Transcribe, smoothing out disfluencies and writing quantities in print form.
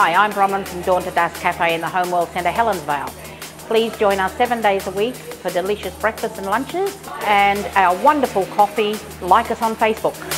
Hi, I'm Bronwyn from Dawn to Dusk Cafe in the Homewell Centre, Helensvale. Please join us 7 days a week for delicious breakfasts and lunches and our wonderful coffee. Like us on Facebook.